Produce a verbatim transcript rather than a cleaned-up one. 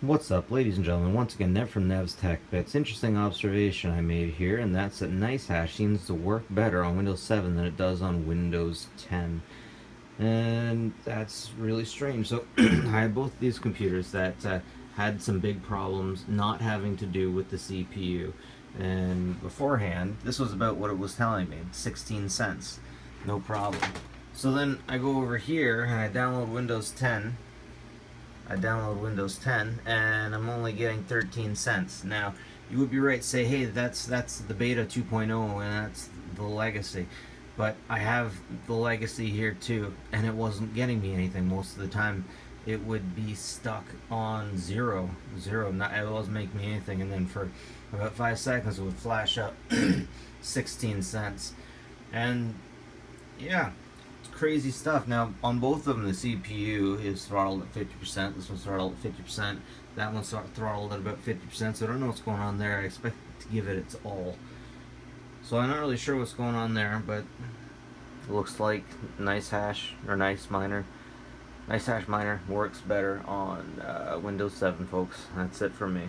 What's up, ladies and gentlemen? Once again, Nev from Nev's Tech Bits. Interesting observation I made here, and that's that NiceHash seems to work better on Windows seven than it does on Windows ten. And that's really strange. So I had both of these computers that uh, had some big problems not having to do with the C P U. And beforehand, this was about what it was telling me, sixteen cents. No problem. So then I go over here and I download Windows ten. I download Windows ten and I'm only getting thirteen cents. Now, you would be right to say, hey, that's that's the beta two point oh and that's the legacy. But I have the legacy here too, and it wasn't getting me anything most of the time. It would be stuck on zero, zero, not, it wasn't making me anything, and then for about five seconds it would flash up sixteen cents. And yeah, it's crazy stuff. Now, on both of them, the C P U is throttled at fifty percent, this one's throttled at fifty percent, that one's throttled at about fifty percent, so I don't know what's going on there. I expect it to give it its all. So I'm not really sure what's going on there, but it looks like NiceHash, or NiceMiner, NiceHash Miner works better on uh, Windows seven, folks. That's it for me.